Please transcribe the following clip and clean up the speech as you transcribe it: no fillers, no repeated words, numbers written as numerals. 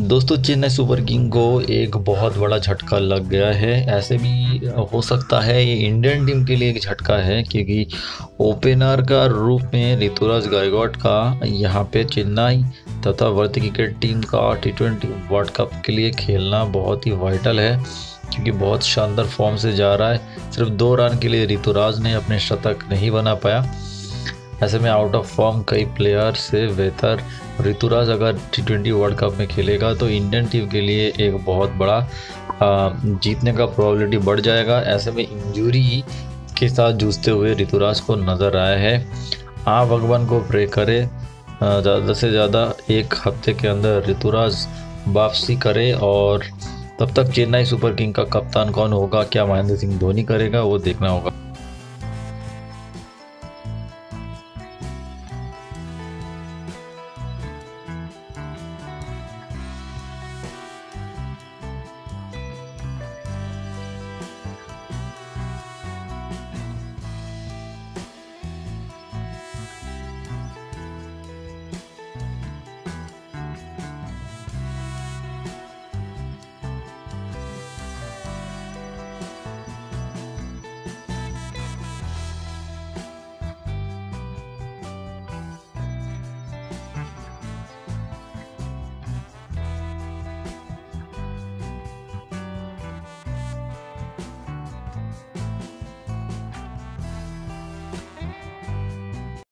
दोस्तों, चेन्नई सुपरकिंग को एक बहुत बड़ा झटका लग गया है। ऐसे भी हो सकता है ये इंडियन टीम के लिए एक झटका है, क्योंकि ओपनर का रूप में ऋतुराज गायकवाड़ का यहाँ पे चेन्नई तथा भारतीय क्रिकेट टीम का T20 वर्ल्ड कप के लिए खेलना बहुत ही वाइटल है, क्योंकि बहुत शानदार फॉर्म से जा रहा है। सिर्फ 2 रन के लिए ऋतुराज ने अपने शतक नहीं बना पाया। ऐसे में आउट ऑफ फॉर्म कई प्लेयर से बेहतर ऋतुराज अगर T20 वर्ल्ड कप में खेलेगा तो इंडियन टीम के लिए एक बहुत बड़ा जीतने का प्रोबेबिलिटी बढ़ जाएगा। ऐसे में इंजरी के साथ जूझते हुए ऋतुराज को नज़र आया है। आप भगवान को प्रे करें ज़्यादा से ज़्यादा 1 हफ्ते के अंदर ऋतुराज वापसी करे, और तब तक चेन्नई सुपरकिंग का कप्तान कौन होगा, क्या महेंद्र सिंह धोनी करेगा, वो देखना होगा।